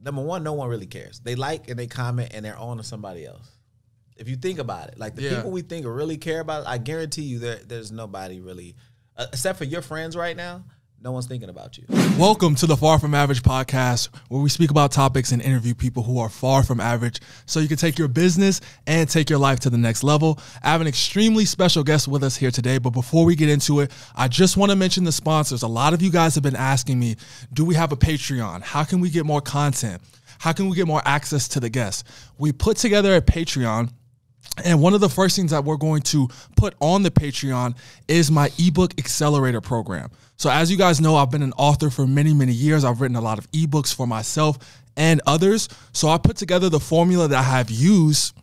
Number one, no one really cares. They like and they comment and they're on to somebody else. If you think about it, like the people we think really care about it, I guarantee you there's nobody really, except for your friends right now, no one's thinking about you. Welcome to the Far From Average podcast, where we speak about topics and interview people who are far from average so you can take your business and take your life to the next level. I have an extremely special guest with us here today, but before we get into it, I just want to mention the sponsors. A lot of you guys have been asking me, do we have a Patreon? How can we get more content? How can we get more access to the guests? We put together a Patreon. And one of the first things that we're going to put on the Patreon is my ebook accelerator program. So as you guys know, I've been an author for many, many years. I've written a lot of ebooks for myself and others. So I put together the formula that I have used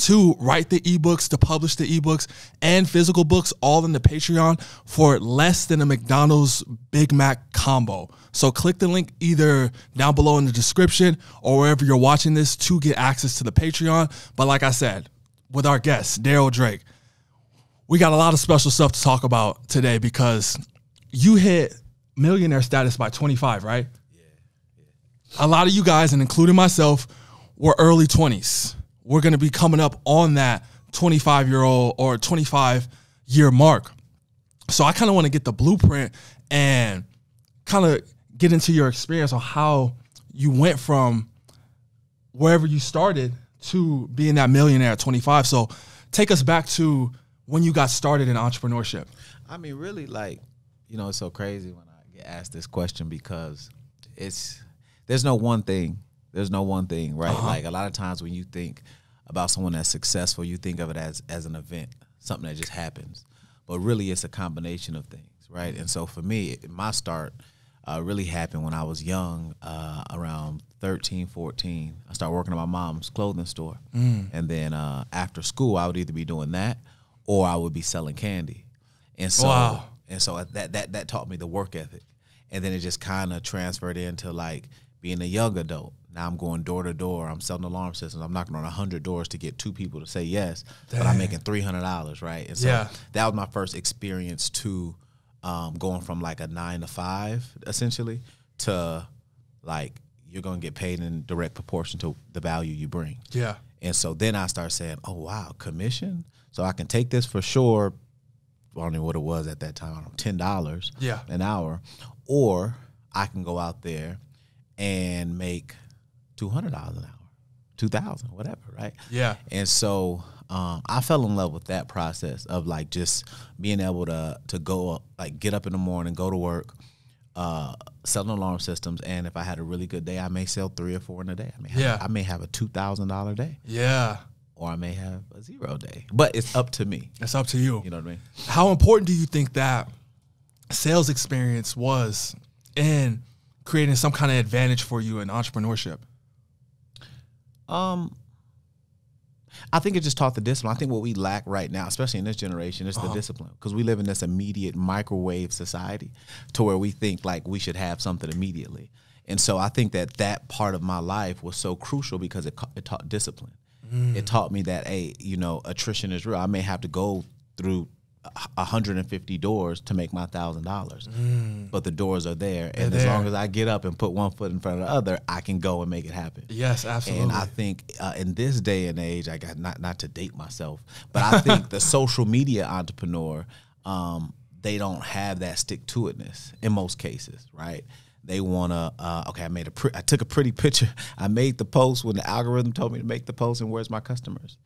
to write the ebooks, to publish the ebooks and physical books all in the Patreon for less than a McDonald's Big Mac combo. So click the link either down below in the description or wherever you're watching this to get access to the Patreon. But like I said, with our guest, Darryl Drake, we got a lot of special stuff to talk about today because you hit millionaire status by 25, right? Yeah. A lot of you guys, and including myself, were early 20s. We're going to be coming up on that 25-year-old or 25-year mark. So I kind of want to get the blueprint and kind of get into your experience on how you went from wherever you started to being that millionaire at 25. So take us back to when you got started in entrepreneurship. I mean, really, like, you know, it's so crazy when I get asked this question because there's no one thing. There's no one thing, right? Like, a lot of times when you think about someone that's successful, you think of it as an event, something that just happens. But really, it's a combination of things, right? And so for me, my start really happened when I was young, around 13, 14. I started working at my mom's clothing store. And then after school, I would either be doing that or I would be selling candy. And so that taught me the work ethic. And then it just kind of transferred into, like, being a young adult. Now I'm going door to door. I'm selling alarm systems. I'm knocking on 100 doors to get 2 people to say yes. Dang. But I'm making $300, right? And so that was my first experience to going from like a 9 to 5 essentially to like you're going to get paid in direct proportion to the value you bring. Yeah. And so then I start saying, oh, wow, commission. So I can take this for sure. I don't know what it was at that time. $10 an hour, or I can go out there and make $200 an hour, $2,000, whatever. Right. Yeah. And so, I fell in love with that process of, like, just being able to go up, like, get up in the morning, go to work, selling alarm systems, and if I had a really good day, I may sell 3 or 4 in a day. I may have, I may have a $2,000 day. Yeah. Or I may have a 0 day. But it's up to me. It's up to you. You know what I mean? How important do you think that sales experience was in creating some kind of advantage for you in entrepreneurship? I think it just taught the discipline. I think what we lack right now, especially in this generation, is the discipline. Because we live in this immediate microwave society to where we think, like, we should have something immediately. And so I think that that part of my life was so crucial because it taught discipline. It taught me that, hey, you know, attrition is real. I may have to go through 150 doors to make my $1,000, but the doors are there. And as long as I get up and put one foot in front of the other, I can go and make it happen. Yes, absolutely. And I think in this day and age, I got not to date myself, but I think the social media entrepreneur, they don't have that stick-to-it-ness in most cases, right? They want to, okay, I took a pretty picture. I made the post when the algorithm told me to make the post, and where's my customers?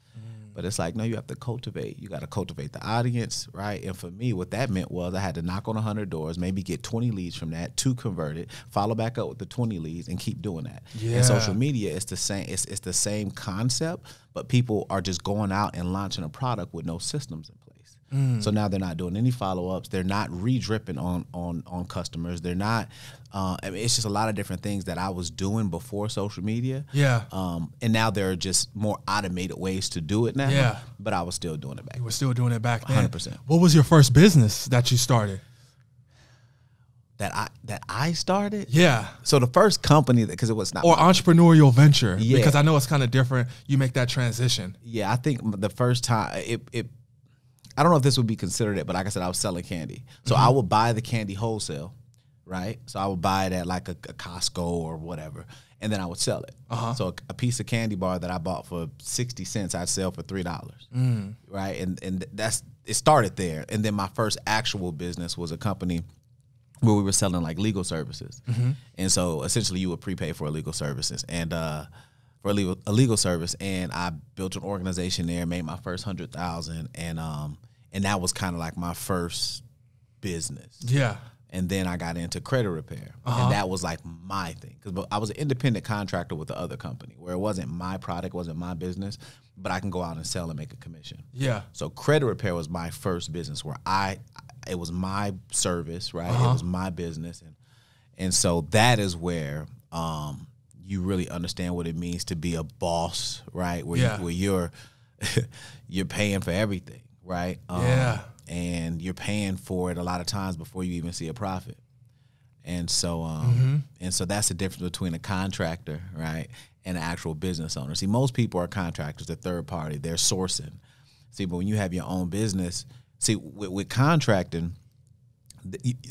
But it's like, no, you have to cultivate. You got to cultivate the audience, right? And for me, what that meant was I had to knock on 100 doors, maybe get 20 leads from that, 2 converted, follow back up with the 20 leads, and keep doing that. Yeah. And social media, it's the same. It's the same concept, but people are just going out and launching a product with no systems in place. So now they're not doing any follow-ups. They're not re-dripping on customers. They're not. I mean, it's just a lot of different things that I was doing before social media. Yeah. And now there are just more automated ways to do it now. Yeah. But I was still doing it back. You were still doing it back then. 100%. What was your first business that you started? That I started? Yeah. So the first company, because it was not. Or entrepreneurial venture. Yeah. Because I know it's kind of different. You make that transition. Yeah, I think the first time I don't know if this would be considered it, but like I said, I was selling candy. So I would buy the candy wholesale, right? So I would buy it at like a Costco or whatever, and then I would sell it. Uh-huh. So a piece of candy bar that I bought for 60 cents, I'd sell for $3, right? And that's, it started there. And then my first actual business was a company where we were selling like legal services. And so essentially you would prepay for legal services and for a legal service. And I built an organization there, made my first 100,000. And that was kind of like my first business. Yeah. And then I got into credit repair. And that was like my thing. Because I was an independent contractor with the other company where it wasn't my product, wasn't my business, but I can go out and sell and make a commission. Yeah. So credit repair was my first business where it was my service, right? It was my business. And so that is where you really understand what it means to be a boss, right? Where, where you're, you're paying for everything, right? And you're paying for it a lot of times before you even see a profit. And so and so that's the difference between a contractor, right, and an actual business owner. See, most people are contractors, they're third party, they're sourcing. See, but when you have your own business, see, with contracting,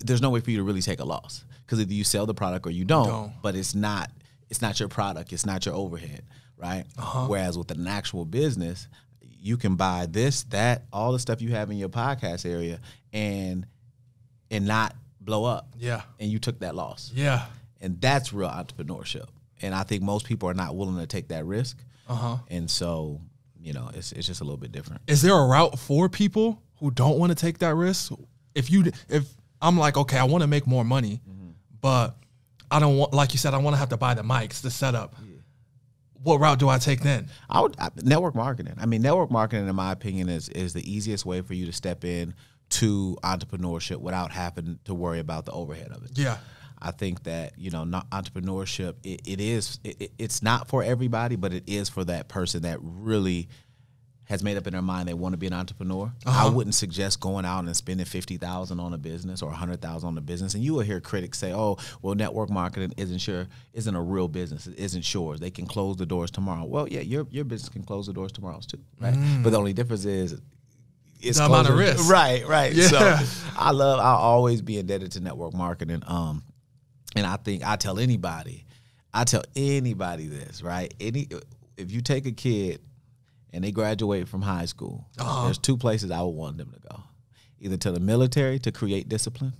there's no way for you to really take a loss because either you sell the product or you don't, but it's not your product, it's not your overhead, right? Whereas with an actual business, you can buy this, that, all the stuff you have in your podcast area and not blow up. Yeah. And you took that loss. Yeah. And that's real entrepreneurship. And I think most people are not willing to take that risk. And so, you know, it's just a little bit different. Is there a route for people who don't want to take that risk? If I'm like, okay, I want to make more money, but I don't want, like you said, I want to have to buy the mics, the setup. What route do I take then? I would network marketing. I mean, network marketing, in my opinion, is the easiest way for you to step in to entrepreneurship without having to worry about the overhead of it. Yeah, I think that, you know, entrepreneurship it's not for everybody, but it is for that person that really has made up in their mind they want to be an entrepreneur. I wouldn't suggest going out and spending $50,000 on a business or $100,000 on a business. And you will hear critics say, "Oh, well, network marketing isn't a real business. It isn't yours. They can close the doors tomorrow." Well, yeah, your business can close the doors tomorrow too, right? But the only difference is it's the amount of risk, right? Right. Yeah. So I'll always be indebted to network marketing. And I tell anybody this, right? If you take a kid and they graduate from high school, there's two places I would want them to go. Either to the military to create discipline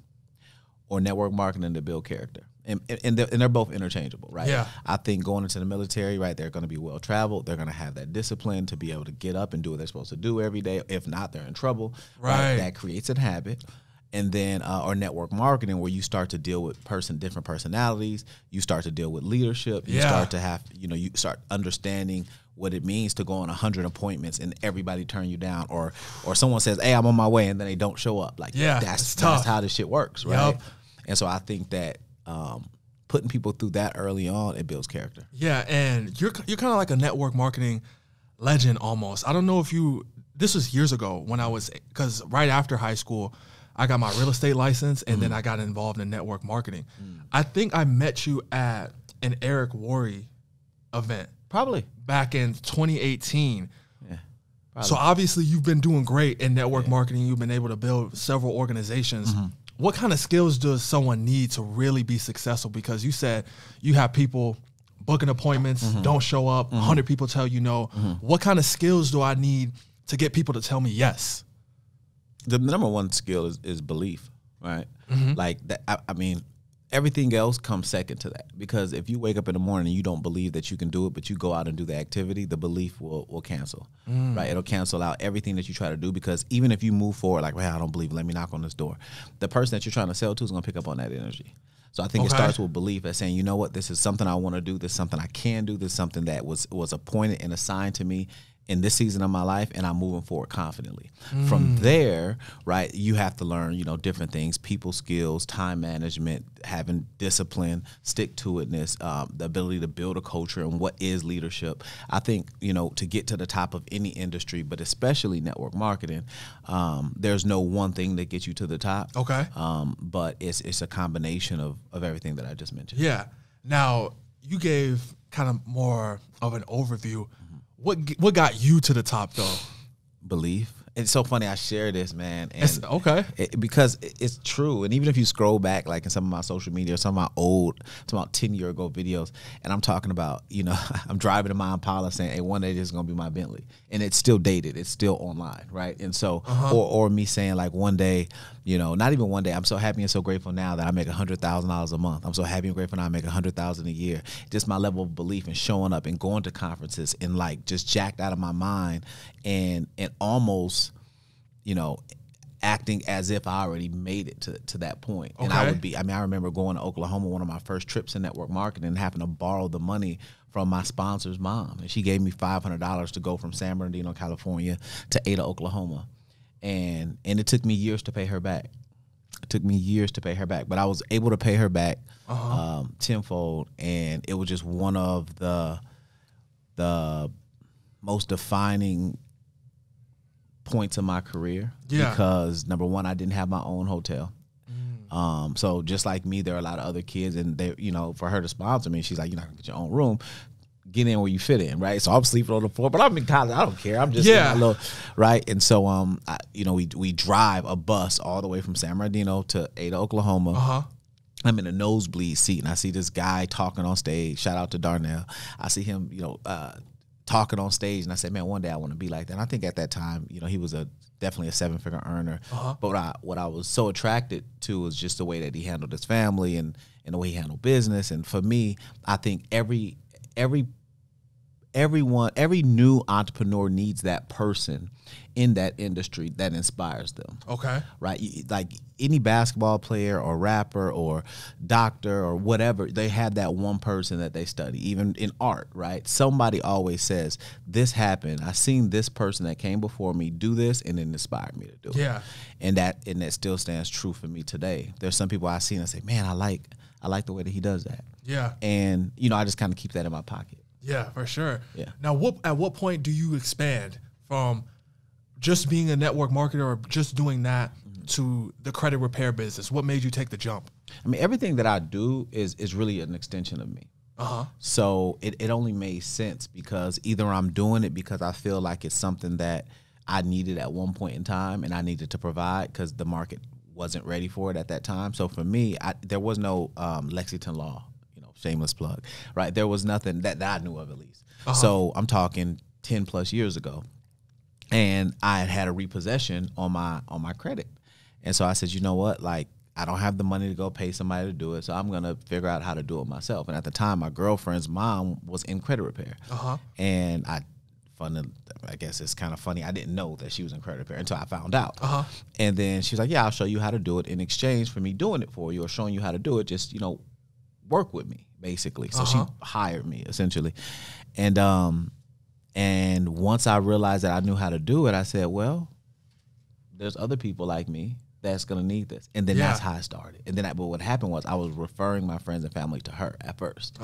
or network marketing to build character. And they're both interchangeable, right? Yeah. I think going into the military, right, they're going to be well-traveled. They're going to have that discipline to be able to get up and do what they're supposed to do every day. If not, they're in trouble. Right. That creates a habit. And then, or network marketing, where you start to deal with different personalities. You start to deal with leadership. You start to have, you know, you start understanding what it means to go on 100 appointments and everybody turn you down, or someone says, "Hey, I'm on my way," and then they don't show up. Like, yeah, that's how this shit works, right? Yep. And so I think that putting people through that early on, it builds character. Yeah, and you're kind of like a network marketing legend almost. I don't know if this was years ago when because right after high school, I got my real estate license, and then I got involved in network marketing. I think I met you at an Eric Worre event. Probably. Back in 2018. Yeah. Probably. So obviously you've been doing great in network marketing. You've been able to build several organizations. What kind of skills does someone need to really be successful? Because you said you have people booking appointments, don't show up, 100 people tell you no. What kind of skills do I need to get people to tell me yes? The number one skill is belief, right? Like that. I mean, everything else comes second to that, because if you wake up in the morning and you don't believe that you can do it, but you go out and do the activity, the belief will cancel, right? It'll cancel out everything that you try to do, because even if you move forward, like, well, I don't believe it, let me knock on this door, the person that you're trying to sell to is going to pick up on that energy. So I think it starts with belief, as saying, you know what, this is something I want to do, this is something I can do, this is something that was appointed and assigned to me in this season of my life, and I'm moving forward confidently. From there, right, you have to learn, you know, different things: people skills, time management, having discipline, stick-to-itness, the ability to build a culture, and what is leadership. I think, you know, to get to the top of any industry, but especially network marketing, there's no one thing that gets you to the top. Okay. But it's a combination of everything that I just mentioned. Yeah. Now, you gave kind of more of an overview. What got you to the top, though? Belief It's so funny I share this, man. And it's, okay. Because it's true. And even if you scroll back, like in some of my social media or some of my old, it's about 10 year ago videos. And I'm talking about, you know, I'm driving in my Impala saying, hey, one day this is going to be my Bentley. And it's still dated. It's still online. Right. And so, or me saying like one day, you know, not even one day, I'm so happy and so grateful now that I make $100,000 a month. I'm so happy and grateful now I make $100,000 a year. Just my level of belief and showing up and going to conferences and like just jacked out of my mind and almost, you know, acting as if I already made it to that point. Okay. And I would be, I mean, I remember going to Oklahoma, one of my first trips in network marketing, and having to borrow the money from my sponsor's mom. And she gave me $500 to go from San Bernardino, California to Ada, Oklahoma. And it took me years to pay her back. It took me years to pay her back, but I was able to pay her back tenfold. And it was just one of the most defining points of my career, because number one, I didn't have my own hotel. So just like me, there are a lot of other kids, and they, you know, for her to sponsor me, she's like, you're not gonna get your own room, get in where you fit in, right? So I'm sleeping on the floor, but I'm in college, I don't care, I'm just in my little, right? And so I, you know, we drive a bus all the way from San Bernardino to Ada, Oklahoma. I'm in a nosebleed seat, and I see this guy talking on stage, shout out to Darnell. I see him, you know, talking on stage, and I said, man, one day I want to be like that. And I think at that time, you know, he was definitely a seven-figure earner. But what I was so attracted to was just the way that he handled his family and the way he handled business. And for me, I think every new entrepreneur needs that person in that industry that inspires them. Okay. Right? Like any basketball player or rapper or doctor or whatever, they had that one person that they study, even in art, right? Somebody always says, this happened. I seen this person that came before me do this, and it inspired me to do it. And that still stands true for me today. There's some people I've seen and say, man, I like the way that he does that. Yeah. And, you know, I just kind of keep that in my pocket. Yeah, for sure. Yeah. Now, at what point do you expand from just being a network marketer or just doing that to the credit repair business? What made you take the jump? I mean, everything that I do is really an extension of me. So it only made sense because either I'm doing it because I feel like it's something that I needed at one point in time and I needed to provide because the market wasn't ready for it at that time. So for me, there was no Lexington Law. Shameless plug, right? There was nothing that I knew of, at least. So I'm talking 10 plus years ago, and I had a repossession on my credit. And so I said, you know what? Like, I don't have the money to go pay somebody to do it, so I'm going to figure out how to do it myself. And at the time, my girlfriend's mom was in credit repair. And I guess it's kind of funny, I didn't know that she was in credit repair until I found out. And then she was like, yeah, I'll show you how to do it in exchange for me doing it for you or showing you how to do it. Just, you know, work with me, basically. So she hired me, essentially. And once I realized that I knew how to do it, I said, well, there's other people like me that's going to need this. And then that's how I started. And then but what happened was I was referring my friends and family to her at first.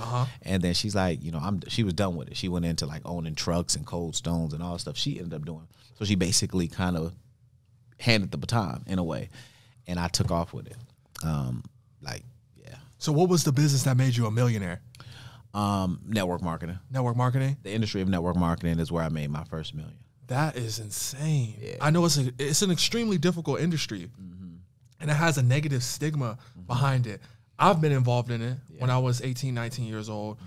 And then she's like, you know, she was done with it. She went into like owning trucks and cold stones and all stuff she ended up doing. So she basically kind of handed the baton in a way. And I took off with it. So what was the business that made you a millionaire? Network marketing. Network marketing? The industry of network marketing is where I made my first million. That is insane. Yeah. I know it's an extremely difficult industry, and it has a negative stigma behind it. I've been involved in it when I was 18, 19 years old.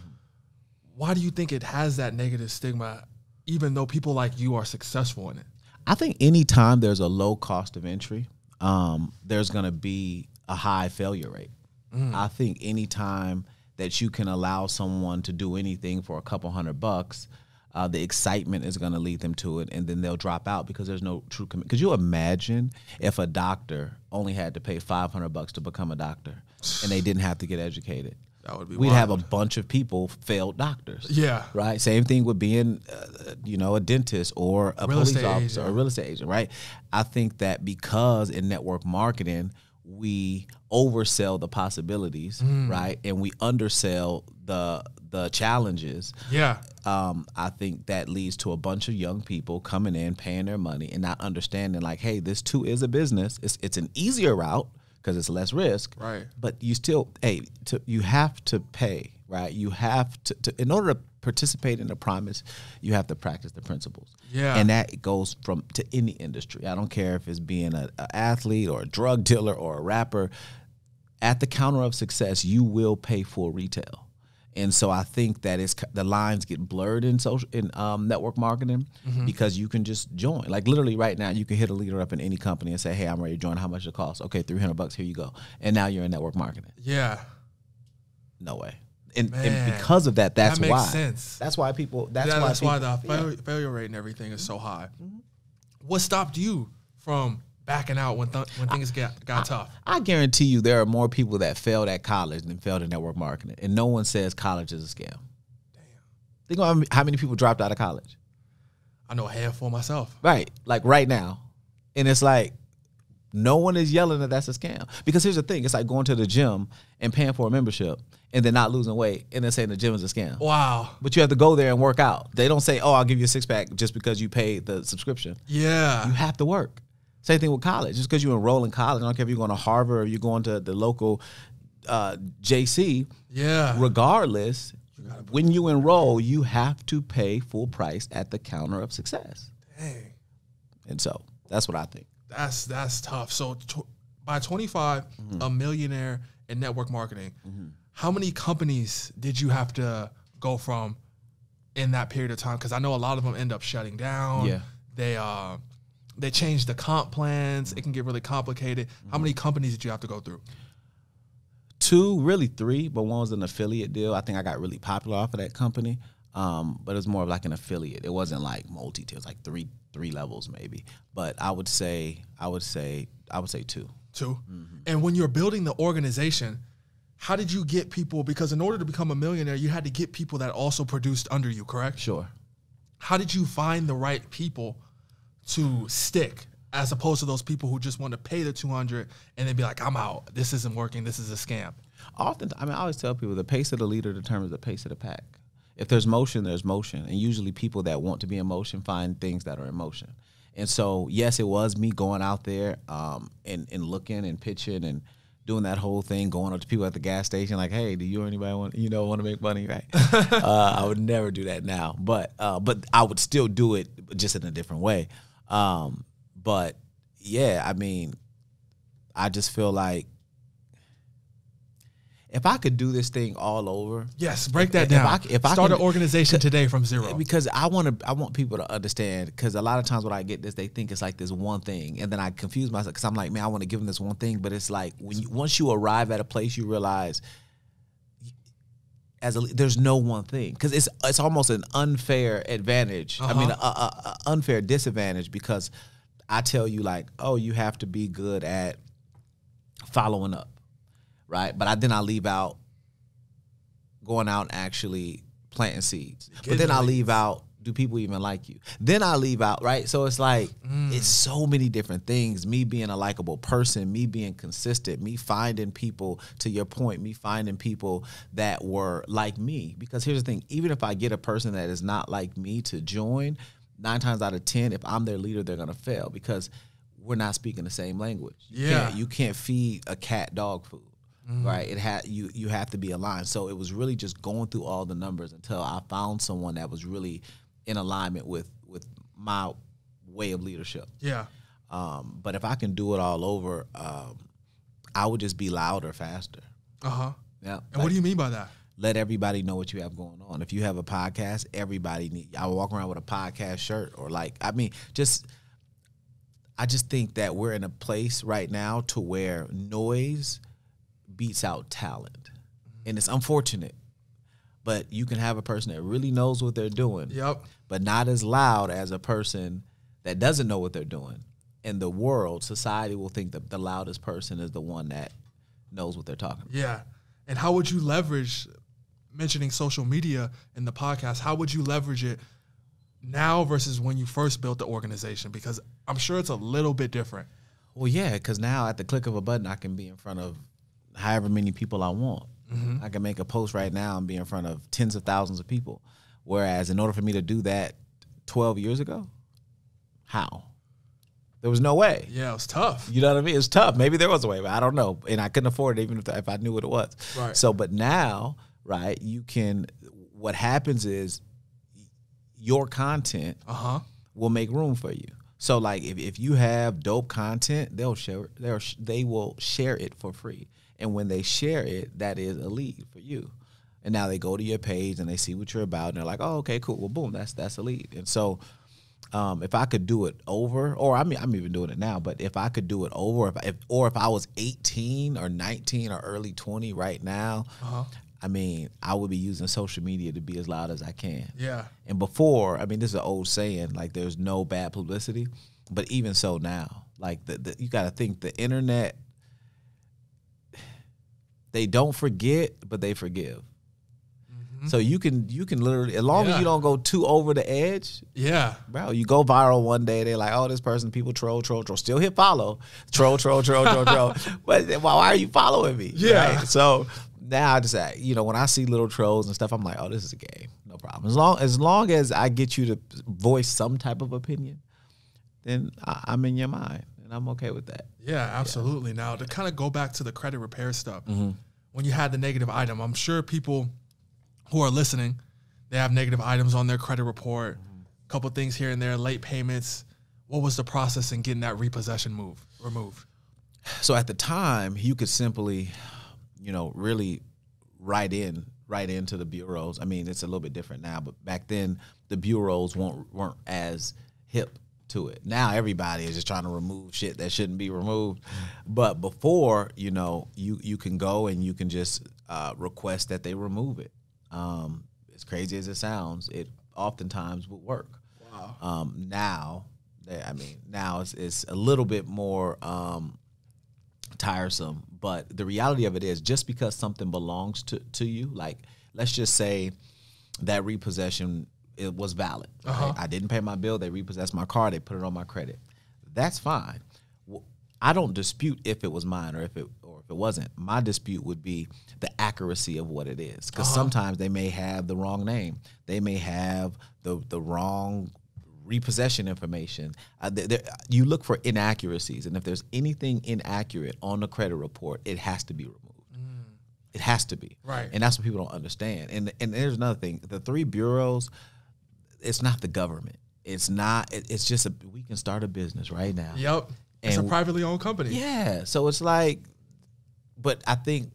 Why do you think it has that negative stigma, even though people like you are successful in it? I think any time there's a low cost of entry, there's going to be a high failure rate. I think any time that you can allow someone to do anything for a couple $100, the excitement is going to lead them to it, and then they'll drop out because there's no true commitment. Could you imagine if a doctor only had to pay $500 to become a doctor and they didn't have to get educated? That would be wild. We'd have a bunch of people failed doctors. Yeah. Right? Same thing with being, you know, a dentist or a police officer or a real estate agent, right? I think that because in network marketing, we oversell the possibilities, right? And we undersell the challenges. Yeah. I think that leads to a bunch of young people coming in, paying their money, and not understanding like, hey, this too is a business. It's an easier route because it's less risk. Right. But you still, hey, you have to pay, right? You have to in order to participate in the promise, you have to practice the principles. Yeah. And that goes from to any industry. I don't care if it's being an athlete or a drug dealer or a rapper. At the counter of success, you will pay for retail. And so I think that it's the lines get blurred in social network marketing because you can just join. Like literally right now, you can hit a leader up in any company and say, "Hey, I'm ready to join. How much it costs? Okay, $300. Here you go." And now you're in network marketing. Yeah. No way. And because of that, that's why. That makes sense. That's why people. That's why the failure rate and everything is so high. What stopped you from backing out when things got tough? I guarantee you there are more people that failed at college than failed in network marketing. And no one says college is a scam. Damn. Think about how many people dropped out of college. I know a handful myself. Right. Like right now. And it's like no one is yelling that that's a scam. Because here's the thing. It's like going to the gym and paying for a membership and then not losing weight and then saying the gym is a scam. Wow. But you have to go there and work out. They don't say, "Oh, I'll give you a six-pack just because you paid the subscription." Yeah. You have to work. Same thing with college. Just because you enroll in college, I don't care if you're going to Harvard or you're going to the local JC. Yeah. Regardless, when you enroll, you have to pay full price at the counter of success. Dang. And so that's what I think. That's tough. So by 25, a millionaire in network marketing, how many companies did you have to go from in that period of time? Because I know a lot of them end up shutting down. Yeah. They change the comp plans. It can get really complicated. How many companies did you have to go through? 2, really 3, but one was an affiliate deal. I think I got really popular off of that company, but it was more of like an affiliate. It wasn't like multi-tier. It was like three levels maybe. But I would say 2. 2. And when you're building the organization, how did you get people? Because in order to become a millionaire, you had to get people that also produced under you, correct? Sure. How did you find the right people to stick, as opposed to those people who just want to pay the 200 and then be like, "I'm out. This isn't working. This is a scam"? Often, I mean, I always tell people the pace of the leader determines the pace of the pack. If there's motion, there's motion. And usually people that want to be in motion find things that are in motion. And so, yes, it was me going out there and looking and pitching and doing that whole thing, going up to people at the gas station like, "Hey, do you or anybody want to make money?" Right? I would never do that now. But I would still do it, just in a different way. But yeah, I mean, I just feel like if I could do this thing all over, yes, break that down. If I start an organization today from zero, because I want people to understand. Because a lot of times when I get this, they think it's like this one thing, and then I confuse myself because I'm like, man, I want to give them this one thing, but it's like when you, once you arrive at a place, you realize there's no one thing, because it's almost an unfair advantage. I mean, an unfair disadvantage, because I tell you like, "Oh, you have to be good at following up," right? But then I leave out going out and actually planting seeds. But then I leave out, do people even like you? Then I leave out, right? So it's like it's so many different things. Me being a likable person, me being consistent, me finding people, to your point, me finding people that were like me. Because here's the thing, even if I get a person that is not like me to join, 9 times out of 10, if I'm their leader, they're gonna fail, because we're not speaking the same language. Yeah. You can't feed a cat dog food. Right, you have to be aligned. So it was really just going through all the numbers until I found someone that was really in alignment with my way of leadership. Yeah. But if I can do it all over, I would just be louder, faster. Yeah. And like, what do you mean by that? Let everybody know what you have going on. If you have a podcast, everybody need. I walk around with a podcast shirt, or like, I mean, just, I just think that we're in a place right now to where noise beats out talent. And it's unfortunate. But you can have a person that really knows what they're doing, but not as loud as a person that doesn't know what they're doing. And the world, society will think that the loudest person is the one that knows what they're talking about. Yeah. And how would you leverage, mentioning social media in the podcast, how would you leverage it now versus when you first built the organization? Because I'm sure it's a little bit different. Well, yeah, because now at the click of a button, I can be in front of however many people I want. I can make a post right now and be in front of tens of thousands of people. Whereas in order for me to do that 12 years ago, how? There was no way. Yeah, it was tough. You know what I mean? It's tough. Maybe there was a way, but I don't know. And I couldn't afford it even if I knew what it was. Right. So, but now, right, you can, what happens is your content will make room for you. So like if you have dope content, they'll share it. They will share it for free. And when they share it, that is a lead for you. And now they go to your page and they see what you're about and they're like, oh, okay, cool. Well, boom, that's a lead. And so if I could do it over, or I mean, I'm even doing it now, but if I could do it over, if I was 18 or 19 or early 20 right now, I mean, I would be using social media to be as loud as I can. Yeah. And before, I mean, this is an old saying, like there's no bad publicity, but even so now, like you got to think the internet, they don't forget, but they forgive. So you can literally, as long as you don't go too over the edge, bro, you go viral one day. They're like, oh, this person, people troll, still hit follow, troll. But why are you following me? Yeah. Right? So now I just, you know, when I see little trolls and stuff, I'm like, oh, this is a game, no problem. As long as I get you to voice some type of opinion, then I'm in your mind, and I'm okay with that. Yeah, absolutely. Yeah. Now to kind of go back to the credit repair stuff, when you had the negative item, I'm sure people who are listening, they have negative items on their credit report, a couple things here and there, late payments. What was the process in getting that repossession removed? So at the time, you could simply, you know, really write into the bureaus. I mean, it's a little bit different now, but back then the bureaus weren't as hip to it. Now everybody is just trying to remove shit that shouldn't be removed. But before, you know, you can go and you can just request that they remove it. As crazy as it sounds, it oftentimes would work. Wow. Now it's a little bit more tiresome, but the reality of it is just because something belongs to you, like let's just say that repossession, it was valid. Right? I didn't pay my bill. They repossessed my car. They put it on my credit. That's fine. I don't dispute if it was mine or if it wasn't. My dispute would be the accuracy of what it is, because sometimes they may have the wrong name, they may have the wrong repossession information. You look for inaccuracies, and if there's anything inaccurate on the credit report, it has to be removed. It has to be right, and that's what people don't understand. And there's another thing: the three bureaus. It's not the government. It's not. It's just we can start a business right now. Yep. It's a privately owned company. Yeah. So it's like, but I think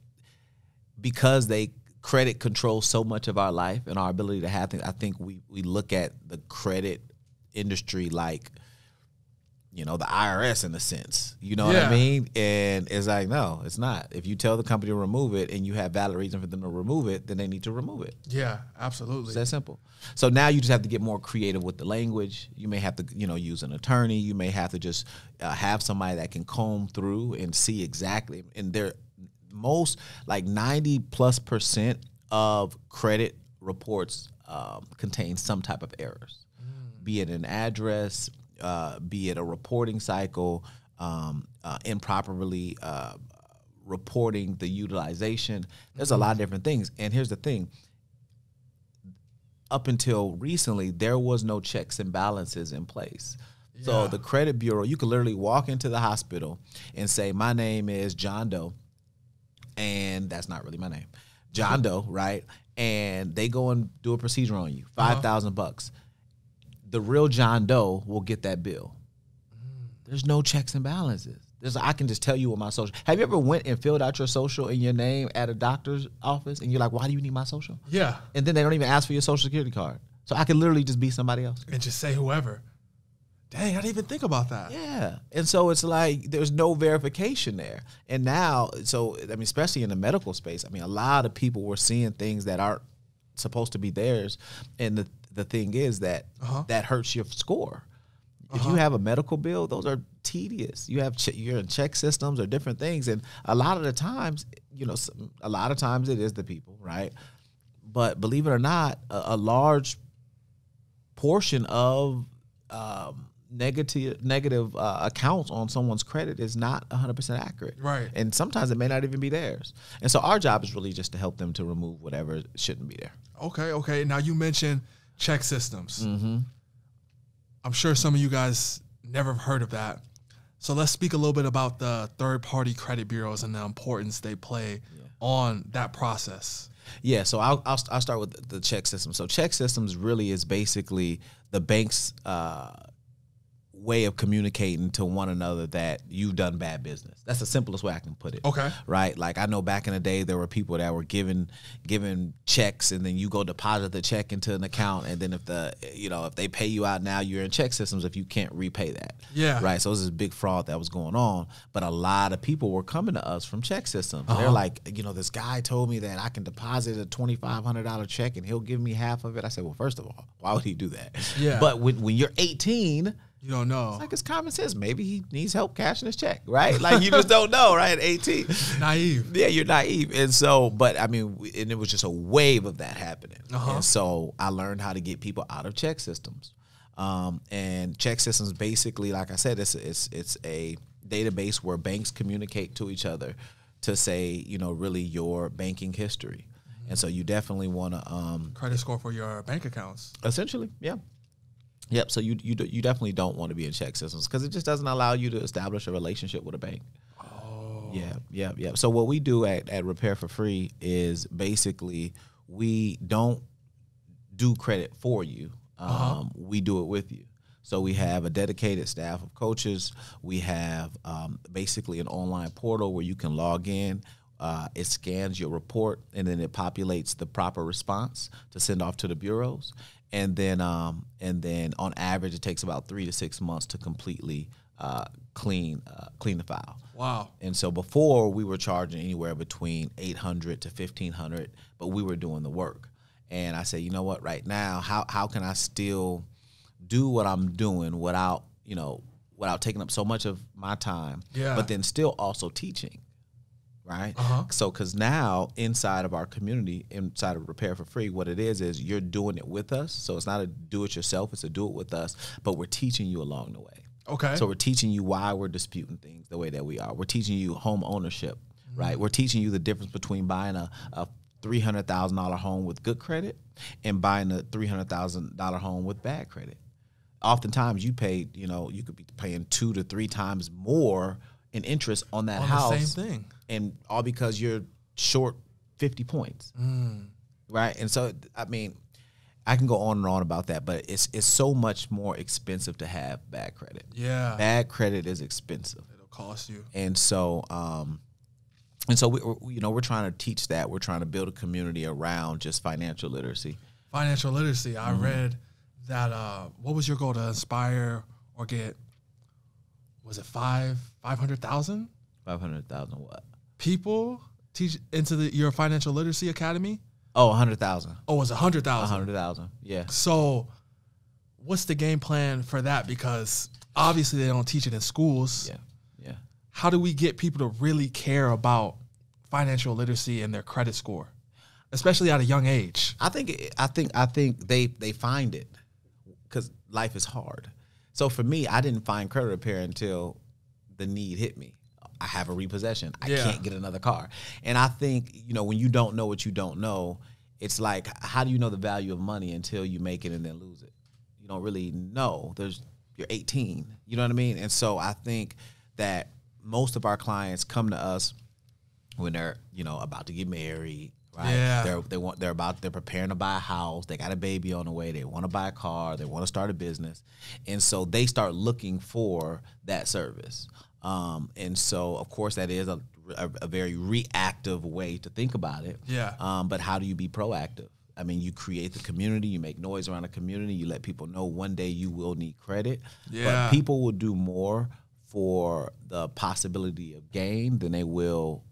because they credit controls so much of our life and our ability to have things, I think we look at the credit industry like, you know, the IRS in a sense. You know what I mean? And it's like, no, it's not. If you tell the company to remove it and you have valid reason for them to remove it, then they need to remove it. Yeah, absolutely. It's that simple. So now you just have to get more creative with the language. You may have to, you know, use an attorney. You may have to just have somebody that can comb through and see exactly. And they're most like 90+% of credit reports contain some type of errors, be it an address, be it a reporting cycle, improperly reporting the utilization. There's a lot of different things. And here's the thing. Up until recently, there was no checks and balances in place. Yeah. So the credit bureau, you could literally walk into the hospital and say, my name is John Doe, and that's not really my name. John Doe, right? And they go and do a procedure on you, $5,000. The real John Doe will get that bill. There's no checks and balances. I can just tell you what my social. Have you ever went and filled out your social in your name at a doctor's office, and you're like, why do you need my social? Yeah. And then they don't even ask for your social security card. So I could literally just be somebody else. And just say whoever. Dang, I didn't even think about that. Yeah. And so it's like there's no verification there. And now, so, I mean, especially in the medical space, I mean, a lot of people were seeing things that aren't supposed to be theirs. And the thing is that that hurts your score. If you have a medical bill, those are tedious. You're in check systems or different things, and a lot of the times, you know, a lot of times it is the people, right? But believe it or not, a large portion of negative accounts on someone's credit is not 100% accurate, right? And sometimes it may not even be theirs. And so our job is really just to help them to remove whatever shouldn't be there. Okay, okay. Now you mentioned check systems. I'm sure some of you guys never have heard of that. So let's speak a little bit about the third-party credit bureaus and the importance they play on that process. Yeah, so I'll start with the check system. So check systems really is basically the bank's way of communicating to one another that you've done bad business. That's the simplest way I can put it. Okay. Right? Like, I know back in the day there were people that were giving checks, and then you go deposit the check into an account, and then if they pay you out now, you're in check systems if you can't repay that. Yeah. Right? So it was this big fraud that was going on, but a lot of people were coming to us from check systems. Uh-huh. They're like, you know, this guy told me that I can deposit a $2,500 check and he'll give me half of it. I said, well, first of all, why would he do that? Yeah. But when you're 18, you don't know. It's like, it's common sense. Maybe he needs help cashing his check, right? Like, you just don't know, right? At 18. Naive. Yeah, you're naive. And so, but I mean, and it was just a wave of that happening. Uh-huh. And so I learned how to get people out of check systems. And check systems basically, like I said, it's a database where banks communicate to each other to say, you know, really your banking history. Mm-hmm. And so you definitely want to... credit score for your bank accounts. Essentially, yeah. Yep, so you definitely don't want to be in check systems because it just doesn't allow you to establish a relationship with a bank. Oh. Yeah. So what we do at Repair for Free is basically we don't do credit for you. We do it with you. So we have a dedicated staff of coaches. We have basically an online portal where you can log in. It scans your report, and then it populates the proper response to send off to the bureaus. And then on average, it takes about 3 to 6 months to completely clean the file. Wow! And so before we were charging anywhere between $800 to $1,500, but we were doing the work. And I said, you know what? Right now, how can I still do what I'm doing without taking up so much of my time? Yeah. But then still also teaching. Right. Uh-huh. So because now inside of our community, inside of Repair for Free, what it is you're doing it with us. So it's not a do it yourself. It's a do it with us. But we're teaching you along the way. OK, so we're teaching you why we're disputing things the way that we are. We're teaching you home ownership. Mm-hmm. Right. We're teaching you the difference between buying a $300,000 home with good credit and buying a $300,000 home with bad credit. Oftentimes you pay, you know, you could be paying 2 to 3 times more in interest on that house. The same thing. And all because you're short 50 points, right? And so, I mean, I can go on and on about that, but it's so much more expensive to have bad credit. Yeah. Bad credit is expensive. It'll cost you. And so, we're trying to teach that. We're trying to build a community around just financial literacy. Financial literacy. I read that, what was your goal, to inspire or get, was it 500,000? 500,000 what? People teach into your financial literacy academy? Oh, 100,000. Oh, it's 100,000. 100,000, yeah. So what's the game plan for that? Because obviously they don't teach it in schools. Yeah, yeah. How do we get people to really care about financial literacy and their credit score, especially at a young age? I think they find it because life is hard. So for me, I didn't find credit repair until the need hit me. I have a repossession. I can't get another car. And I think, you know, when you don't know what you don't know, it's like, how do you know the value of money until you make it and then lose it? You don't really know. You're 18. You know what I mean? And so I think that most of our clients come to us when they're, you know, about to get married. Right? Yeah. They're preparing to buy a house. They got a baby on the way. They want to buy a car. They want to start a business. And so they start looking for that service. And so, of course, that is a very reactive way to think about it. Yeah. But how do you be proactive? I mean, you create the community. You make noise around the community. You let people know one day you will need credit. Yeah. But people will do more for the possibility of gain than they will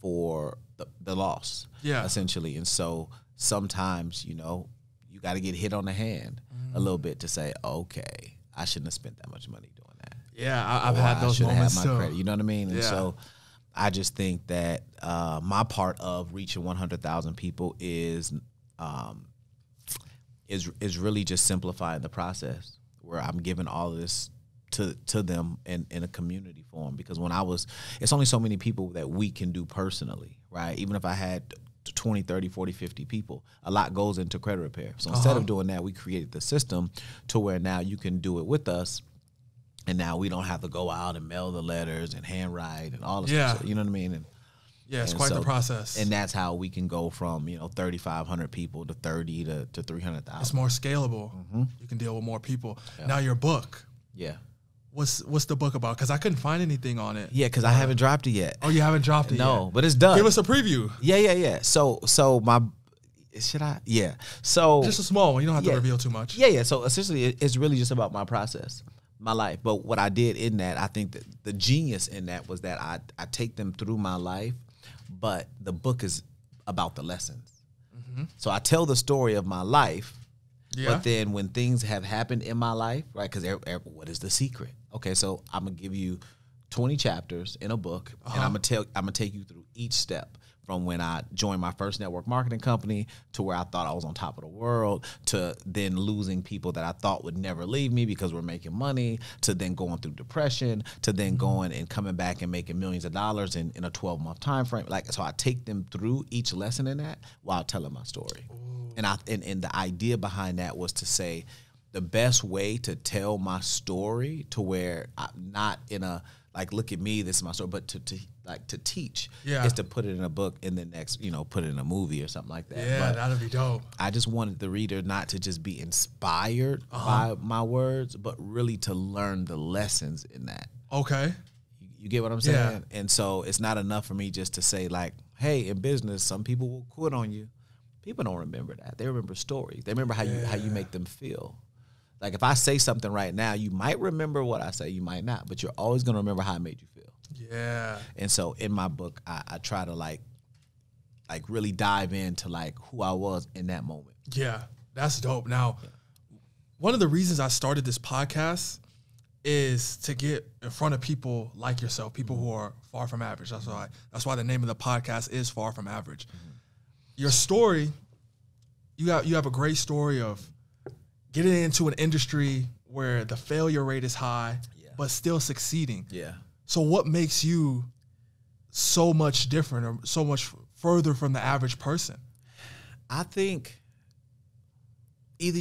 for the loss. Yeah. Essentially. And so sometimes, you know, you got to get hit on the hand a little bit to say, okay, I shouldn't have spent that much money doing. Yeah, I've had those moments too. Credit, you know what I mean? And so I just think that my part of reaching 100,000 people is really just simplifying the process where I'm giving all of this to them in a community form. Because it's only so many people that we can do personally, right? Even if I had 20, 30, 40, 50 people, a lot goes into credit repair. So instead of doing that, we created the system to where now you can do it with us. And now we don't have to go out and mail the letters and handwrite and all this stuff. You know what I mean? And Yeah, it's quite the process. And that's how we can go from, you know, 3,500 people to 30 to 300,000. It's more scalable. Mm-hmm. You can deal with more people. Yeah. Now your book. Yeah. What's the book about? Because I couldn't find anything on it. Yeah, because I haven't dropped it yet. Oh, you haven't dropped it yet? No, but it's done. Give us a preview. Yeah. So my... Should I? Yeah. So... Just a small one. You don't have to reveal too much. Yeah. So essentially, it's really just about my process, my life. But what I did in that, I think that the genius in that was that I take them through my life, but the book is about the lessons. Mm-hmm. So I tell the story of my life, but then when things have happened in my life, right, because what is the secret? Okay, so I'm going to give you 20 chapters in a book, and I'm going to take you through each step. From when I joined my first network marketing company to where I thought I was on top of the world, to then losing people that I thought would never leave me because we're making money, to then going through depression, to then going and coming back and making millions of dollars in a 12-month time frame. Like, so I take them through each lesson in that while telling my story. Ooh. And the idea behind that was to say the best way to tell my story to where I'm not in a, like, look at me, this is my story, but to teach is to put it in a book and then next, you know, put it in a movie or something like that. Yeah, but that'd be dope. I just wanted the reader not to just be inspired by my words, but really to learn the lessons in that. Okay. You get what I'm saying? Yeah. And so it's not enough for me just to say, like, hey, in business, some people will quit on you. People don't remember that. They remember stories. They remember how you make them feel. Like, if I say something right now, you might remember what I say, you might not, but you're always going to remember how it made you feel. Yeah. And so in my book, I try to, like really dive into, like, who I was in that moment. Yeah, that's dope. Now, one of the reasons I started this podcast is to get in front of people like yourself, people who are far from average. That's why the name of the podcast is Far From Average. Mm-hmm. Your story, you have a great story of getting into an industry where the failure rate is high, but still succeeding. Yeah. So what makes you so much different or so much further from the average person? I think either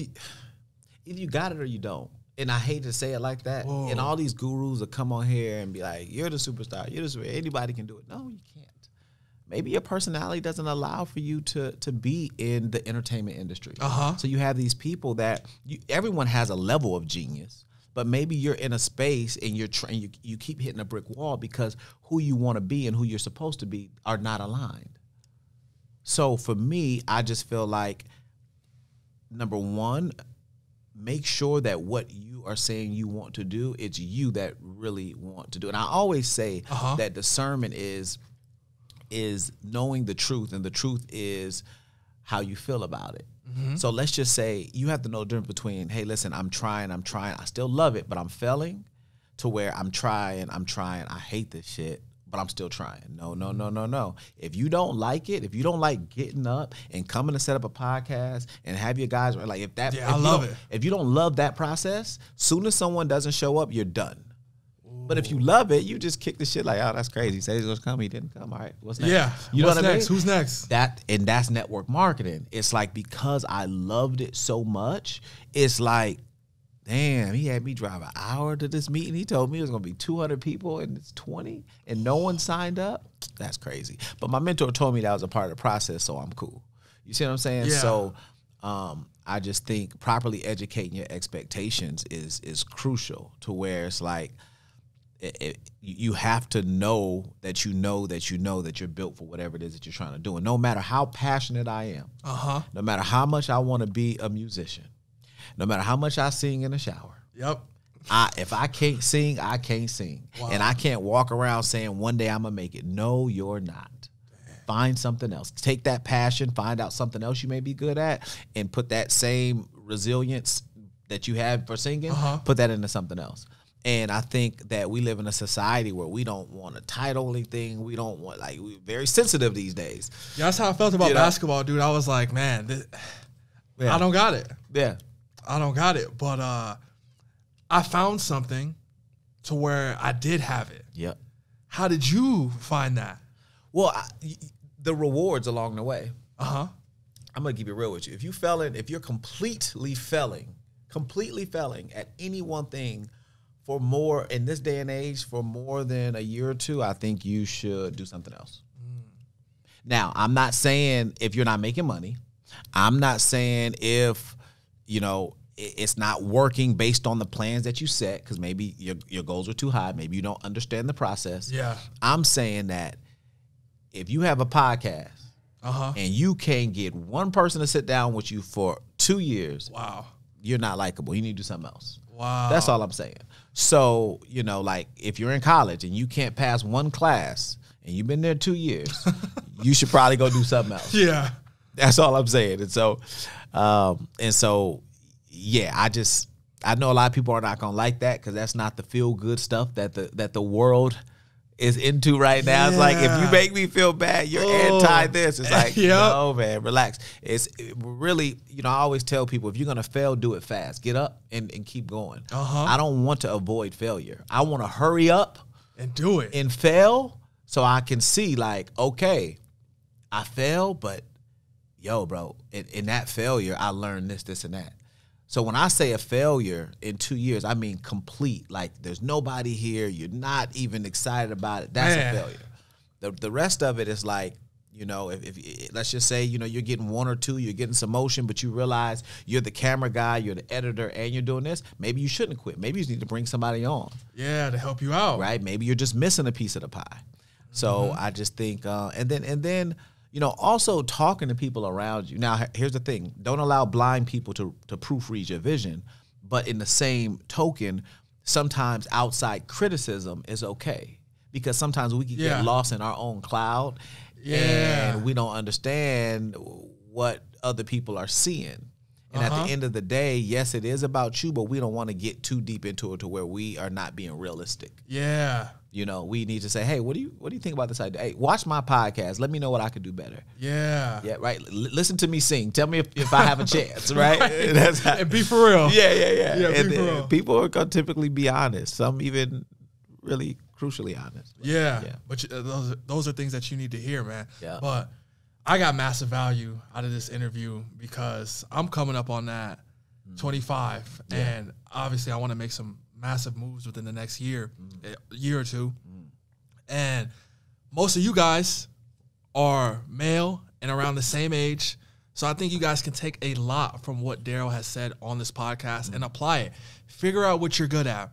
you got it or you don't. And I hate to say it like that. Whoa. And all these gurus will come on here and be like, you're the superstar. You're the superstar. Anybody can do it. No, you can't. Maybe your personality doesn't allow for you to be in the entertainment industry. So you have these people that everyone has a level of genius, but maybe you're in a space and you keep hitting a brick wall because who you want to be and who you're supposed to be are not aligned. So for me, I just feel like, number one, make sure that what you are saying you want to do, it's you that really want to do. And I always say that discernment is knowing the truth, and the truth is how you feel about it. Mm-hmm. So let's just say you have to know the difference between, hey, listen, I'm trying, I still love it, but I'm failing, to where I'm trying, I hate this shit, but I'm still trying. No. If you don't like it, if you don't like getting up and coming to set up a podcast and have your guys, like, if that, I love it. If you don't love that process, soon as someone doesn't show up, you're done. But if you love it, you just kick the shit like, oh, that's crazy. He said he's going to come. He didn't come. All right, what's next? Yeah, you know what I mean? Who's next? And that's network marketing. It's like, because I loved it so much, it's like, damn, he had me drive an hour to this meeting. He told me it was going to be 200 people and it's 20 and no one signed up. That's crazy. But my mentor told me that was a part of the process, so I'm cool. You see what I'm saying? Yeah. So I just think properly educating your expectations is crucial, to where it's like, you have to know that you know that you're built for whatever it is that you're trying to do. And no matter how passionate I am, no matter how much I want to be a musician, no matter how much I sing in the shower, if I can't sing, I can't sing. Wow. And I can't walk around saying one day I'm going to make it. No, you're not. Find something else. Take that passion, find out something else you may be good at, and put that same resilience that you have for singing, put that into something else. And I think that we live in a society where we don't want to title anything. We don't want, like, we're very sensitive these days. Yeah, that's how I felt about basketball, dude. I was like, man, I don't got it. Yeah. I don't got it. But I found something to where I did have it. Yep. How did you find that? Well, the rewards along the way. I'm going to keep it real with you. If you're completely failing at any one thing, for more in this day and age, for more than a year or two, I think you should do something else. Now, I'm not saying if you're not making money. I'm not saying if, you know, it's not working based on the plans that you set, because maybe your goals are too high. Maybe you don't understand the process. Yeah. I'm saying that if you have a podcast and you can't get one person to sit down with you for 2 years, wow, you're not likable. You need to do something else. Wow. That's all I'm saying. So, you know, like if you're in college and you can't pass one class and you've been there 2 years, you should probably go do something else. Yeah. That's all I'm saying. And so, yeah, I know a lot of people are not going to like that, because that's not the feel good stuff that the world is into right now. Yeah. It's like, if you make me feel bad, you're anti this. It's like, yep. No, man, relax. It really, you know, I always tell people, if you're going to fail, do it fast. Get up and keep going. I don't want to avoid failure. I want to hurry up and do it and fail so I can see, like, okay, I fail, but yo, bro, in that failure, I learned this, this, and that. So when I say a failure in 2 years, I mean complete. Like, there's nobody here. You're not even excited about it. That's a failure. The rest of it is like, you know, if let's just say, you know, you're getting one or two, you're getting some motion, but you realize you're the camera guy, you're the editor, and you're doing this. Maybe you shouldn't quit. Maybe you just need to bring somebody on. Yeah, to help you out. Right? Maybe you're just missing a piece of the pie. So I just think, and then, you know, also talking to people around you. Now, here's the thing. Don't allow blind people to proofread your vision. But in the same token, sometimes outside criticism is okay, because sometimes we can get lost in our own cloud and we don't understand what other people are seeing. And at the end of the day, yes, it is about you, but we don't want to get too deep into it to where we are not being realistic. Yeah. You know, we need to say, hey, what do you think about this idea? Hey, watch my podcast. Let me know what I could do better. Yeah. Yeah, right. Listen to me sing. Tell me if I have a chance, right? That's how, and be for real. Yeah. And then people are going to typically be honest. Some even really crucially honest. Yeah. But those are things that you need to hear, man. Yeah. But I got massive value out of this interview, because I'm coming up on that 25. Yeah. And obviously I want to make some massive moves within the next year or two. And most of you guys are male and around the same age. So I think you guys can take a lot from what Darryl has said on this podcast and apply it. Figure out what you're good at.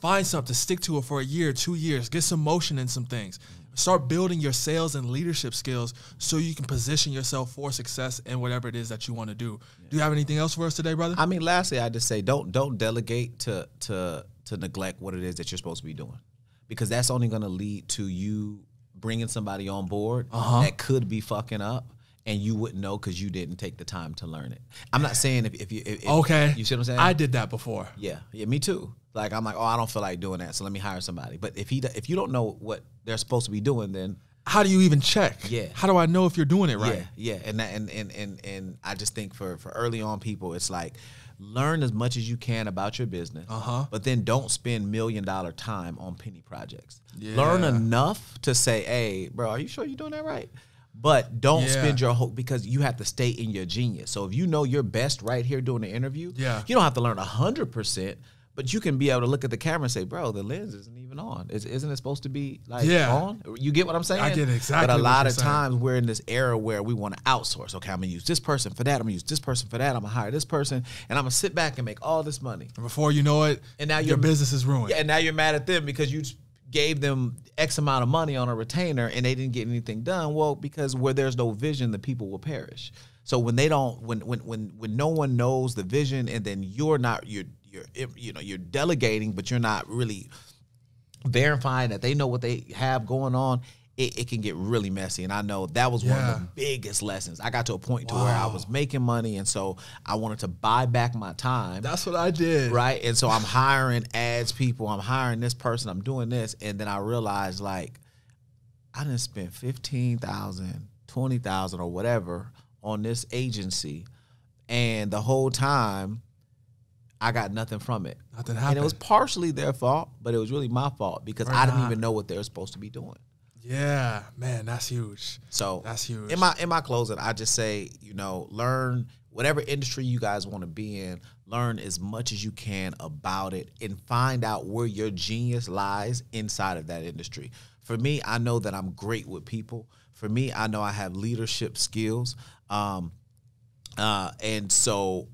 Find something, stick to it for a year, 2 years, get some motion in some things. Start building your sales and leadership skills so you can position yourself for success in whatever it is that you want to do. Yeah. Do you have anything else for us today, brother? I mean, lastly, I just say don't delegate to neglect what it is that you're supposed to be doing, because that's only going to lead to you bringing somebody on board that could be fucking up, and you wouldn't know because you didn't take the time to learn it. I'm not saying if you see what I'm saying? I did that before. Yeah, me too. Like, I'm like, oh, I don't feel like doing that, so let me hire somebody. But if you don't know what they're supposed to be doing, then how do you even check? Yeah. How do I know if you're doing it right? Yeah. And I just think for early on people, it's like, learn as much as you can about your business, but then don't spend $1 million time on penny projects. Yeah. Learn enough to say, hey, bro, are you sure you're doing that right? But don't spend your whole, because you have to stay in your genius. So if you know your best right here doing the interview, you don't have to learn 100%. But you can be able to look at the camera and say, bro, the lens isn't even on. Isn't it supposed to be like on? You get what I'm saying? I get exactly what you're saying. But a lot of times we're in this era where we want to outsource. Okay, I'm going to use this person for that. I'm going to use this person for that. I'm going to hire this person. And I'm going to sit back and make all this money. And before you know it, and now your business is ruined. Yeah, and now you're mad at them because you gave them X amount of money on a retainer and they didn't get anything done. Well, because where there's no vision, the people will perish. So when they don't, when no one knows the vision, and then you're delegating, but you're not really verifying that they know what they have going on, it can get really messy. And I know that was one of the biggest lessons. I got to a point to where I was making money, and so I wanted to buy back my time. That's what I did. Right? And so I'm hiring ads people. I'm hiring this person. I'm doing this. And then I realized, like, I didn't spend $15,000, $20,000 or whatever on this agency. And the whole time, I got nothing from it. Nothing happened. And it was partially their fault, but it was really my fault because I didn't even know what they were supposed to be doing. Yeah, man, that's huge. So that's huge. In my closing, I just say, you know, learn whatever industry you guys want to be in, learn as much as you can about it and find out where your genius lies inside of that industry. For me, I know that I'm great with people. For me, I know I have leadership skills. And so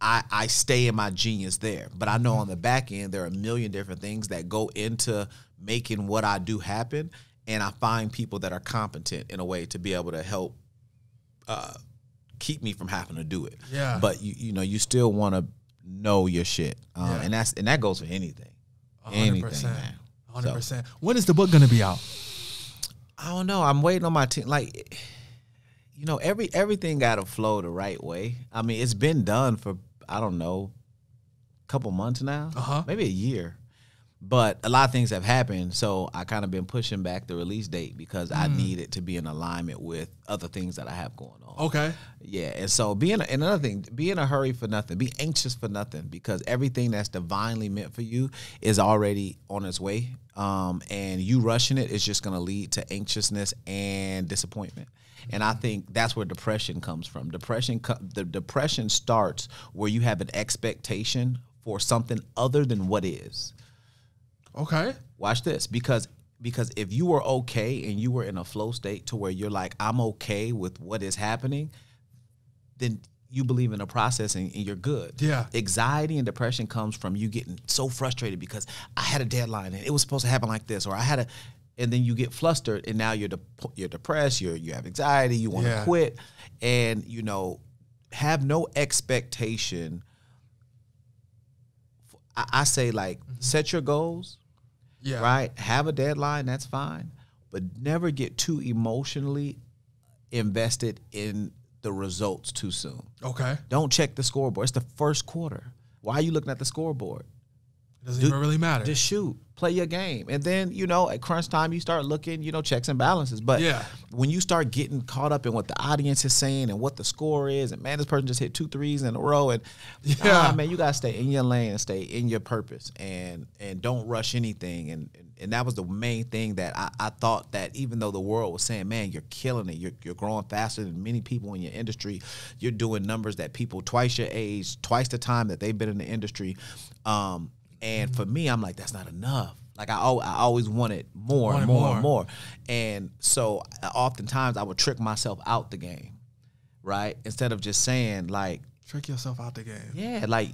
I stay in my genius there. But I know on the back end, there are a million different things that go into making what I do happen. And I find people that are competent in a way to be able to help keep me from having to do it. Yeah. But, you know, you still want to know your shit. Yeah. And that goes for anything. 100%. Man. 100%. So, when is the book going to be out? I don't know. I'm waiting on my team. Like, you know, everything got to flow the right way. I mean, it's been done for, I don't know, a couple months now, maybe a year. But a lot of things have happened, so I kind of been pushing back the release date because I need it to be in alignment with other things that I have going on. Okay. Yeah, and so another thing, be in a hurry for nothing. Be anxious for nothing because everything that's divinely meant for you is already on its way, and you rushing it is just going to lead to anxiousness and disappointment. And I think that's where depression comes from. The depression starts where you have an expectation for something other than what is. Okay. Watch this. Because if you were okay and you were in a flow state to where you're like, I'm okay with what is happening, then you believe in the process and you're good. Yeah. Anxiety and depression comes from you getting so frustrated because I had a deadline and it was supposed to happen like this, or I had a, and then you get flustered and now you're depressed, you have anxiety, you want to quit. And, you know, have no expectation. I say, like, set your goals, right? Have a deadline, that's fine. But never get too emotionally invested in the results too soon. Okay. Don't check the scoreboard. It's the first quarter. Why are you looking at the scoreboard? It doesn't even really matter. Just shoot. Play your game. And then, you know, at crunch time, you start looking, you know, checks and balances. But when you start getting caught up in what the audience is saying and what the score is, and, man, this person just hit 2 threes in a row. And, man, you got to stay in your lane and stay in your purpose and don't rush anything. And that was the main thing that I thought that even though the world was saying, man, you're killing it. You're growing faster than many people in your industry. You're doing numbers that people twice your age, twice the time that they've been in the industry. And for me, I'm like, that's not enough. Like, I always wanted more and more and more. And so oftentimes I would trick myself out the game, right? Instead of just saying, like... Trick yourself out the game. Yeah, like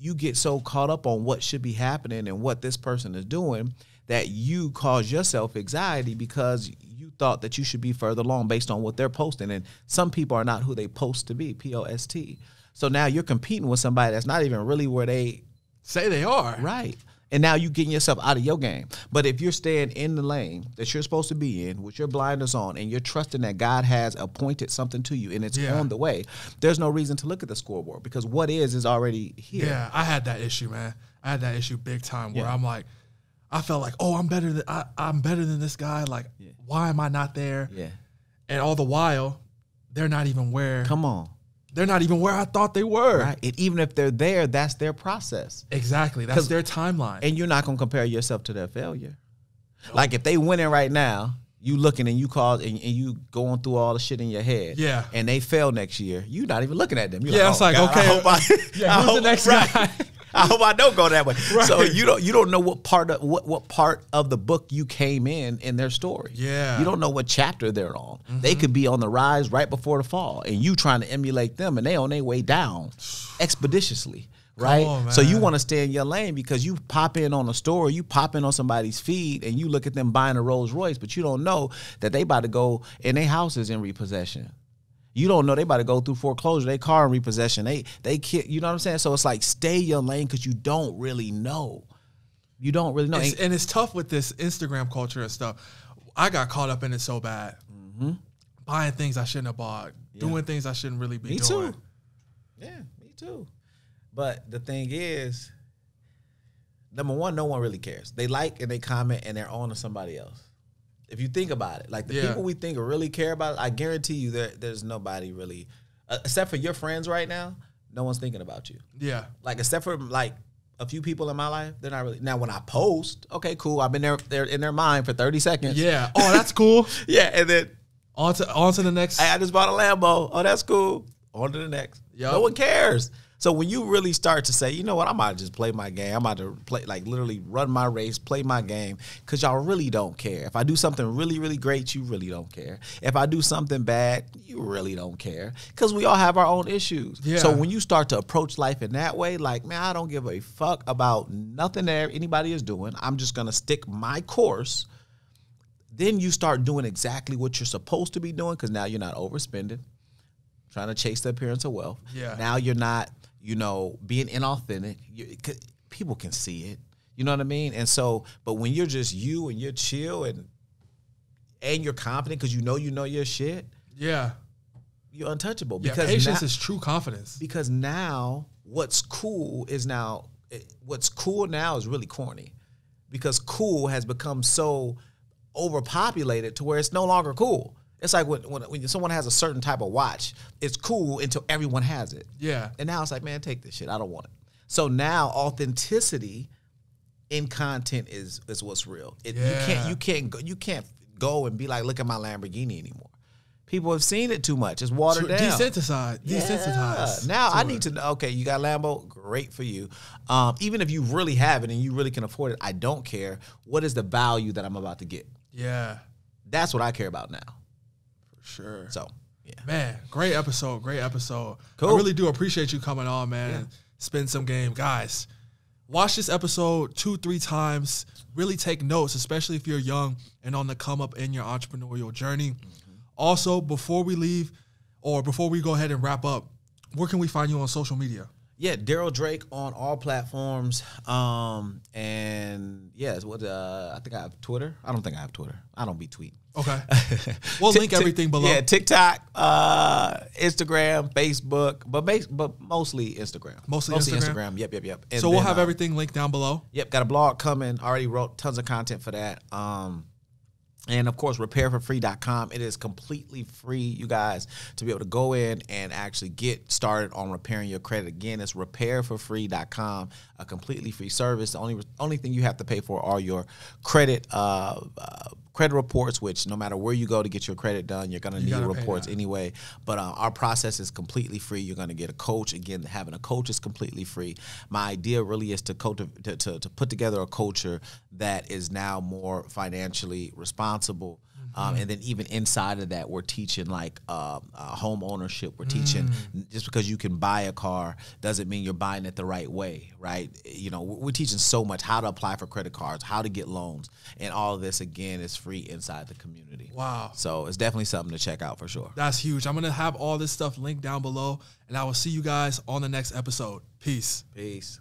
you get so caught up on what should be happening and what this person is doing that you cause yourself anxiety because you thought that you should be further along based on what they're posting. And some people are not who they post to be, P-O-S-T. So now you're competing with somebody that's not even really where they... say they are. Right. And now you're getting yourself out of your game. But if you're staying in the lane that you're supposed to be in with your blinders on and you're trusting that God has appointed something to you and it's on the way, there's no reason to look at the scoreboard because what is already here. Yeah, I had that issue, man. I had that issue big time where I'm like, I felt like, oh, I'm better than this guy. Like, why am I not there? Yeah. And all the while, they're not even where. Come on. They're not even where I thought they were. Right. And even if they're there, that's their process. Exactly. That's their timeline. And you're not going to compare yourself to their failure. Nope. Like if they winning right now, you looking and you call and you going through all the shit in your head. Yeah. And they fail next year. You're not even looking at them. You're like, oh, God, okay. I hope who's the next guy? I hope I don't go that way. Right. So you don't know what part of the book you came in their story. Yeah. You don't know what chapter they're on. They could be on the rise right before the fall and you trying to emulate them and they on their way down expeditiously. Right? On, so you want to stay in your lane because you pop in on a story, you pop in on somebody's feed and you look at them buying a Rolls Royce, but you don't know that they about to go and their house is in repossession. You don't know they about to go through foreclosure, they car in repossession, they kid, you know what I'm saying? So it's like stay your lane because you don't really know. You don't really know. And it's tough with this Instagram culture and stuff. I got caught up in it so bad. Buying things I shouldn't have bought, doing things I shouldn't really be doing. Me too. Yeah, me too. But the thing is, number one, no one really cares. They like and they comment and they're on to somebody else. If you think about it, like the people we think really care about it, I guarantee you there's nobody really, except for your friends right now, no one's thinking about you. Yeah. Like except for like a few people in my life, they're not really. Now when I post, okay, cool, I've been there, they're in their mind for 30 seconds. Yeah. Oh, that's cool. Yeah, and then on to the next. I just bought a Lambo. Oh, that's cool. on to the next. Yep. No one cares. So when you really start to say, you know what, I might just play my game. I might play, like, literally run my race, play my game, because y'all really don't care. If I do something really, really great, you really don't care. If I do something bad, you really don't care, because we all have our own issues. Yeah. So when you start to approach life in that way, like, man, I don't give a fuck about nothing there anybody is doing. I'm just going to stick my course. Then you start doing exactly what you're supposed to be doing, because now you're not overspending, trying to chase the appearance of wealth. Yeah. Now you're not, you know, being inauthentic. People can see it. You know what I mean? And so, but when you're just you and you're chill and you're confident because you know your shit. Yeah. You're untouchable. Yeah, because patience is true confidence. Because now what's cool is now, what's cool now is really corny, because cool has become so overpopulated to where it's no longer cool. It's like when someone has a certain type of watch, it's cool until everyone has it. Yeah. And now it's like, man, take this shit. I don't want it. So now authenticity in content is what's real. You can't go and be like, look at my Lamborghini anymore. People have seen it too much. It's watered down. Desensitized. Yeah. Desensitized. Now I need to know, okay, you got Lambo? Great for you. Even if you really have it and you really can afford it, I don't care. What is the value that I'm about to get? Yeah. That's what I care about now. Sure. So, yeah. Man, great episode. Great episode. Cool. I really do appreciate you coming on, man. Yeah. Spend some game. Guys, watch this episode 2-3 times. Really take notes, especially if you're young and on the come up in your entrepreneurial journey. Mm-hmm. Also, before we leave, or before we go ahead and wrap up, where can we find you on social media? Yeah, Darryl Drake on all platforms. And yes, I think I have Twitter. I don't think I have Twitter. I don't be tweeting. Okay. We'll link everything below. Yeah, TikTok, Instagram, Facebook, but mostly Instagram. Mostly Instagram. Yep. And so we'll have everything linked down below. Yep, got a blog coming. Already wrote tons of content for that. And, of course, repairforfree.com. It is completely free, you guys, to be able to go in and actually get started on repairing your credit. Again, it's repairforfree.com, a completely free service. The only thing you have to pay for are your credit credit reports, which no matter where you go to get your credit done, you're going to need reports anyway. But our process is completely free. You're going to get a coach. Again, having a coach is completely free. My idea really is to put together a culture that is now more financially responsible. And then even inside of that, we're teaching like home ownership. We're teaching just because you can buy a car doesn't mean you're buying it the right way, right? You know, we're teaching so much, how to apply for credit cards, how to get loans, and all of this, again, is free inside the community. Wow. So it's definitely something to check out for sure. That's huge. I'm going to have all this stuff linked down below, and I will see you guys on the next episode. Peace. Peace.